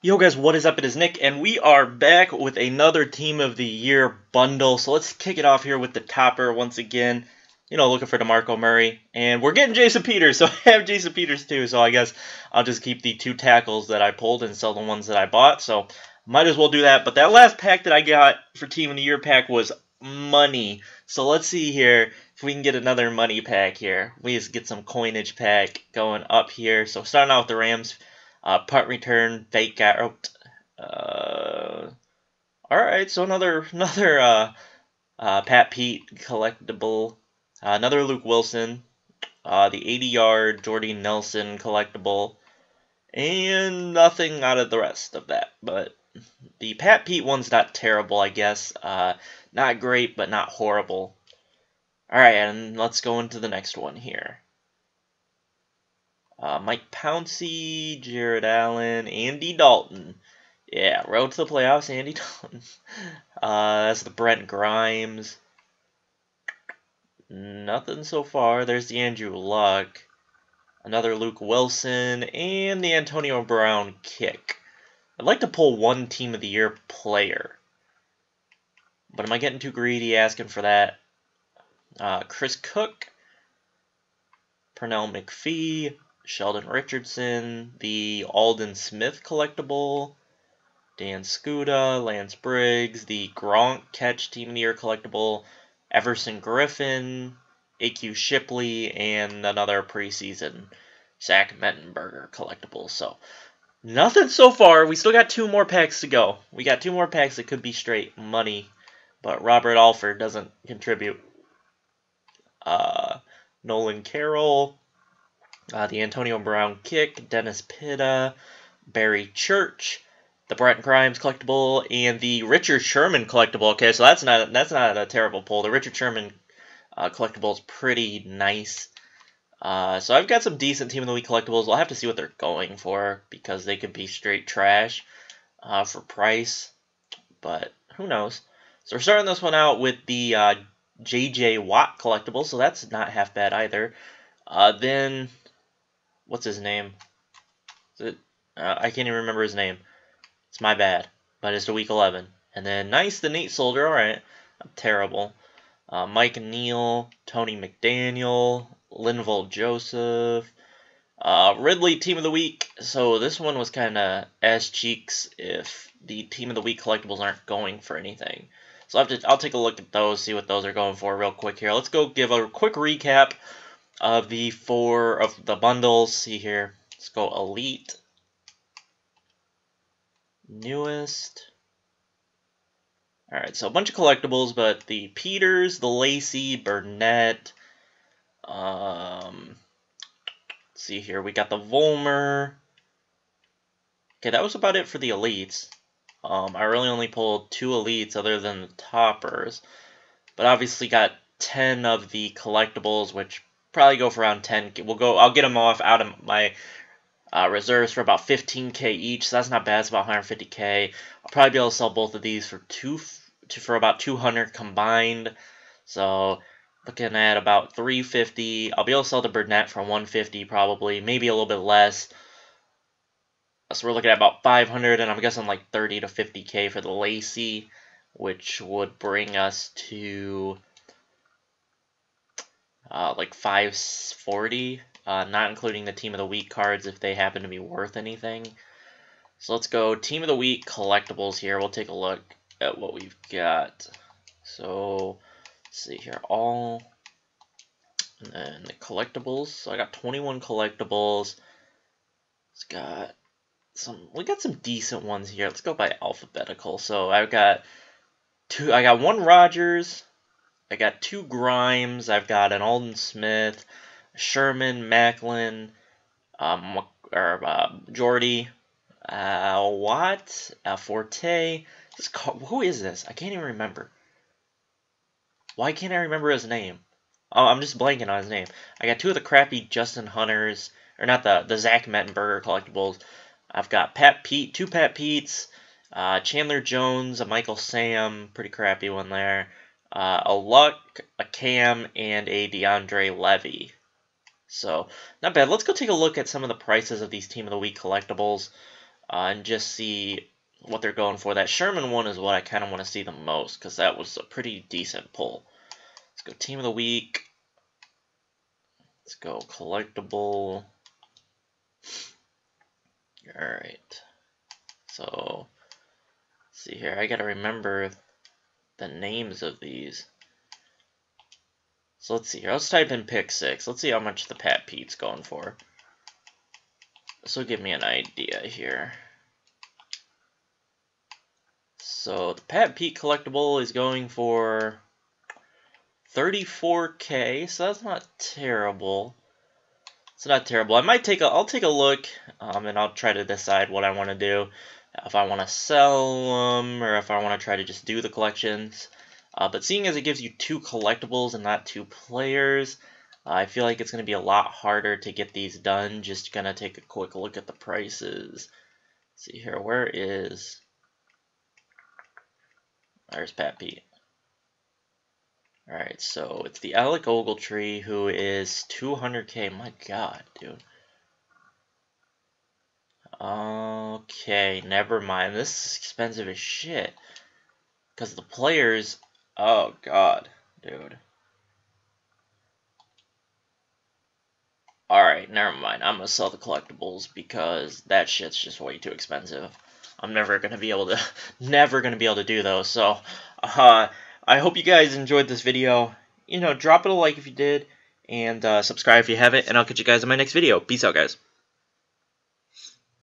Yo guys, what is up? It is Nick, and we are back with another Team of the Year bundle. So let's kick it off here with the topper once again. You know, looking for DeMarco Murray, and we're getting Jason Peters, so I have Jason Peters too. So I guess I'll just keep the two tackles that I pulled and sell the ones that I bought. So might as well do that. But that last pack that I got for Team of the Year pack was money. So let's see here if we can get another money pack here. We just get some coinage pack going up here. So starting out with the Rams. Punt return, fake out. All right, so another Pat Pete collectible, another Luke Wilson, the 80-yard Jordy Nelson collectible, and nothing out of the rest of that. But the Pat Pete one's not terrible, I guess. Not great, but not horrible. All right, and let's go into the next one here. Mike Pouncey, Jared Allen, Andy Dalton. Yeah, road to the playoffs, Andy Dalton. That's the Brent Grimes. Nothing so far. There's the Andrew Luck. Another Luke Wilson. And the Antonio Brown kick. I'd like to pull one Team of the Year player. But am I getting too greedy asking for that? Chris Cook. Pernell McPhee. Sheldon Richardson, the Alden Smith collectible, Dan Scuda, Lance Briggs, the Gronk catch Team of the Year collectible, Everson Griffin, AQ Shipley, and another preseason Zach Mettenberger collectible. So nothing so far. We still got two more packs to go. We got two more packs that could be straight money, but Robert Alford doesn't contribute. Nolan Carroll. The Antonio Brown kick, Dennis Pitta, Barry Church, the Bratton Crimes collectible, and the Richard Sherman collectible. Okay, so that's not a terrible pull. The Richard Sherman collectible is pretty nice. So I've got some decent Team of the Week collectibles. I'll have to see what they're going for because they could be straight trash for price, but who knows? So we're starting this one out with the J.J. Watt collectible, so that's not half bad either. Then. What's his name? Is it, I can't even remember his name. It's my bad. But it's the Week 11. And then Nice, the Nate Soldier. All right. I'm terrible. Mike Neal, Tony McDaniel, Linval Joseph, Ridley, Team of the Week. So this one was kind of ass cheeks if the Team of the Week collectibles aren't going for anything. So I'll take a look at those, see what those are going for real quick here. Let's go give a quick recap of the four of the bundles. See here, let's go elite, newest. All right, so a bunch of collectibles, but the Peters, the Lacey, Burnett. Let's see here, we got the Volmer. Okay, that was about it for the elites. I really only pulled two elites other than the toppers, but obviously got 10 of the collectibles, which probably go for around 10. We'll go. I'll get them off out of my reserves for about 15K each. So that's not bad. It's about 150K. I'll probably be able to sell both of these for about 200 combined. So looking at about 350. I'll be able to sell the Burnett for 150 probably, maybe a little bit less. So we're looking at about 500, and I'm guessing like 30 to 50K for the Lacey, which would bring us to like 540, not including the Team of the Week cards if they happen to be worth anything. So let's go Team of the Week collectibles here. We'll take a look at what we've got. So let's see here, all, and then the collectibles. So I got 21 collectibles. It's got some. We got some decent ones here. Let's go by alphabetical. So I've got two. I got one Rodgers. I got two Grimes, I've got an Alden Smith, Sherman, Macklin, Jordy, Watt, Forte. Who is this? I can't even remember. Why can't I remember his name? Oh, I'm just blanking on his name. I got two of the crappy Justin Hunters, or not the Zach Mettenberger collectibles. I've got Pat Pete, two Pat Pete's, Chandler Jones, a Michael Sam, pretty crappy one there. A Luck, a Cam, and a DeAndre Levy. So, not bad. Let's go take a look at some of the prices of these Team of the Week collectibles. and just see what they're going for. That Sherman one is what I kind of want to see the most, because that was a pretty decent pull. Let's go Team of the Week. Let's go Collectible. Alright. So, let's see here. I got to remember the names of these. So, let's see here. Let's type in pick 6. Let's see how much the Pat Pete's going for. This will give me an idea here. So, the Pat Pete collectible is going for 34K, so that's not terrible. It's not terrible. I might take a, I'll take a look, and I'll try to decide what I want to do. If I want to sell them, or if I want to try to just do the collections. But seeing as it gives you 2 collectibles and not 2 players, I feel like it's going to be a lot harder to get these done. Just going to take a quick look at the prices. Let's see here, where is... There's Pat Pete. Alright, so it's the Alec Ogletree, who is 200K. My god, dude. Okay, never mind. This is expensive as shit. Because the players... Oh, god, dude. Alright, never mind. I'm going to sell the collectibles because that shit's just way too expensive. I'm never going to be able to, do those. So, I hope you guys enjoyed this video. You know, drop it a like if you did, and subscribe if you haven't, and I'll catch you guys in my next video. Peace out, guys.